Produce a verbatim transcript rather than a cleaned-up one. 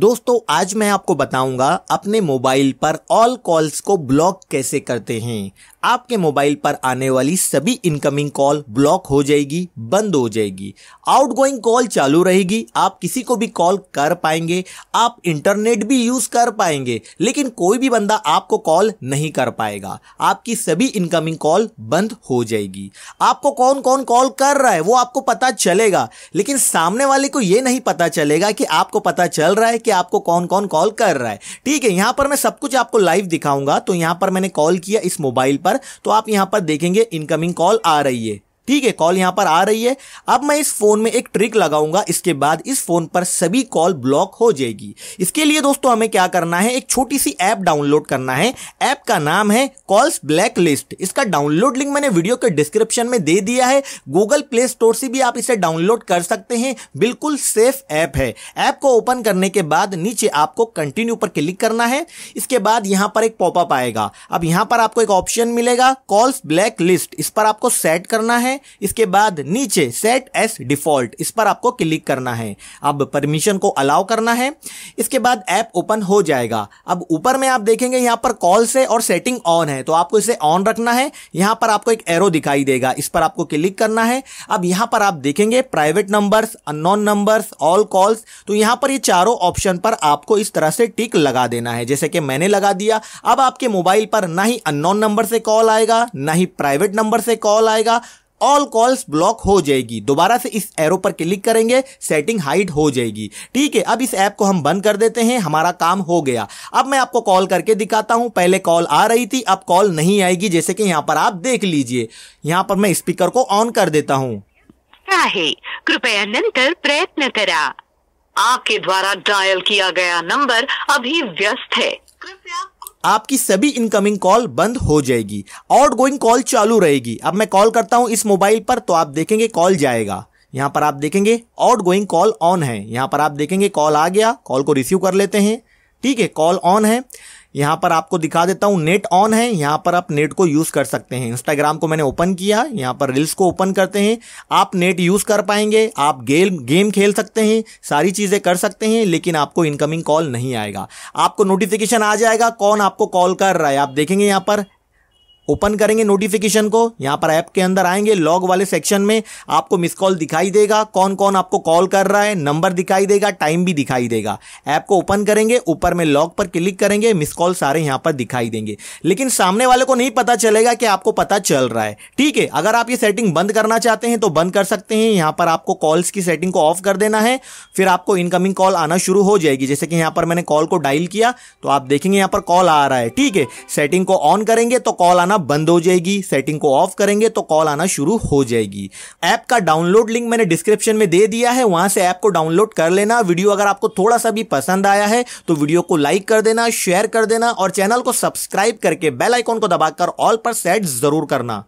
दोस्तों आज मैं आपको बताऊंगा अपने मोबाइल पर ऑल कॉल्स को ब्लॉक कैसे करते हैं। आपके मोबाइल पर आने वाली सभी इनकमिंग कॉल ब्लॉक हो जाएगी, बंद हो जाएगी। आउटगोइंग कॉल चालू रहेगी, आप किसी को भी कॉल कर पाएंगे, आप इंटरनेट भी यूज कर पाएंगे, लेकिन कोई भी बंदा आपको कॉल नहीं कर पाएगा। आपकी सभी इनकमिंग कॉल बंद हो जाएगी। आपको कौन कौन कॉल कर रहा है वो आपको पता चलेगा, लेकिन सामने वाले को ये नहीं पता चलेगा कि आपको पता चल रहा है कि आपको कौन कौन कॉल कर रहा है। ठीक है, यहां पर मैं सब कुछ आपको लाइव दिखाऊंगा। तो यहां पर मैंने कॉल किया इस मोबाइल पर, तो आप यहां पर देखेंगे इनकमिंग कॉल आ रही है। ठीक है, कॉल यहां पर आ रही है। अब मैं इस फोन में एक ट्रिक लगाऊंगा, इसके बाद इस फोन पर सभी कॉल ब्लॉक हो जाएगी। इसके लिए दोस्तों हमें क्या करना है, एक छोटी सी ऐप डाउनलोड करना है। ऐप का नाम है कॉल्स ब्लैकलिस्ट। इसका डाउनलोड लिंक मैंने वीडियो के डिस्क्रिप्शन में दे दिया है। गूगल प्ले स्टोर से भी आप इसे डाउनलोड कर सकते हैं, बिल्कुल सेफ ऐप है। ऐप को ओपन करने के बाद नीचे आपको कंटिन्यू पर क्लिक करना है। इसके बाद यहां पर एक पॉपअप आएगा। अब यहां पर आपको एक ऑप्शन मिलेगा कॉल्स ब्लैकलिस्ट, इस पर आपको सेट करना है। इसके बाद नीचे सेट एज डिफॉल्ट, इस पर आपको क्लिक करना है। अब परमिशन को अलाउ करना है। इसके बाद ऐप ओपन हो जाएगा। अब ऊपर में आप देखेंगे यहां पर कॉल्स है और सेटिंग ऑन है, तो आपको इसे ऑन रखना है। यहां पर आपको एक एरो दिखाई देगा, इस पर आपको क्लिक करना है। अब यहां पर आप देखेंगे private numbers, unknown numbers, all calls, तो यहां पर ये चारों ऑप्शन पर आपको इस तरह से टिक लगा देना है, जैसे कि मैंने लगा दिया। अब आपके मोबाइल पर ना ही अननोन नंबर से कॉल आएगा, ना ही प्राइवेट नंबर से कॉल आएगा। ऑल कॉल्स ब्लॉक हो जाएगी। दोबारा से इस एरो पर क्लिक करेंगे, सेटिंग हाइड हो जाएगी। ठीक है, अब इस ऐप को हम बंद कर देते हैं, हमारा काम हो गया। अब मैं आपको कॉल करके दिखाता हूं। पहले कॉल आ रही थी, अब कॉल नहीं आएगी, जैसे कि यहां पर आप देख लीजिए। यहां पर मैं स्पीकर को ऑन कर देता हूं। कृपया नंतर प्रयत्न करा। आपके द्वारा डायल किया गया नंबर अभी व्यस्त है। कृपया आपकी सभी इनकमिंग कॉल बंद हो जाएगी, आउटगोइंग कॉल चालू रहेगी। अब मैं कॉल करता हूं इस मोबाइल पर, तो आप देखेंगे कॉल जाएगा। यहां पर आप देखेंगे आउटगोइंग कॉल ऑन है। यहां पर आप देखेंगे कॉल आ गया, कॉल को रिसीव कर लेते हैं। ठीक है, कॉल ऑन है। यहां पर आपको दिखा देता हूं नेट ऑन है, यहां पर आप नेट को यूज कर सकते हैं। इंस्टाग्राम को मैंने ओपन किया, यहां पर रील्स को ओपन करते हैं, आप नेट यूज कर पाएंगे, आप गेम गेम खेल सकते हैं, सारी चीजें कर सकते हैं, लेकिन आपको इनकमिंग कॉल नहीं आएगा। आपको नोटिफिकेशन आ जाएगा कौन आपको कॉल कर रहा है। आप देखेंगे यहां पर ओपन करेंगे नोटिफिकेशन को, यहाँ पर ऐप के अंदर आएंगे, लॉग वाले सेक्शन में आपको मिस कॉल दिखाई देगा, कौन कौन आपको कॉल कर रहा है, नंबर दिखाई देगा, टाइम भी दिखाई देगा। ऐप को ओपन करेंगे, ऊपर में लॉग पर क्लिक करेंगे, मिस कॉल सारे यहाँ पर दिखाई देंगे, लेकिन सामने वाले को नहीं पता चलेगा कि आपको पता चल रहा है। ठीक है, अगर आप ये सेटिंग बंद करना चाहते हैं तो बंद कर सकते हैं। यहाँ पर आपको कॉल्स की सेटिंग को ऑफ कर देना है, फिर आपको इनकमिंग कॉल आना शुरू हो जाएगी। जैसे कि यहाँ पर मैंने कॉल को डायल किया, तो आप देखेंगे यहाँ पर कॉल आ रहा है। ठीक है, सेटिंग को ऑन करेंगे तो कॉल आना बंद हो जाएगी, सेटिंग को ऑफ करेंगे तो कॉल आना शुरू हो जाएगी। ऐप का डाउनलोड लिंक मैंने डिस्क्रिप्शन में दे दिया है, वहां से ऐप को डाउनलोड कर लेना। वीडियो अगर आपको थोड़ा सा भी पसंद आया है तो वीडियो को लाइक कर देना, शेयर कर देना और चैनल को सब्सक्राइब करके बेल आइकॉन को दबाकर ऑल पर सेट जरूर करना।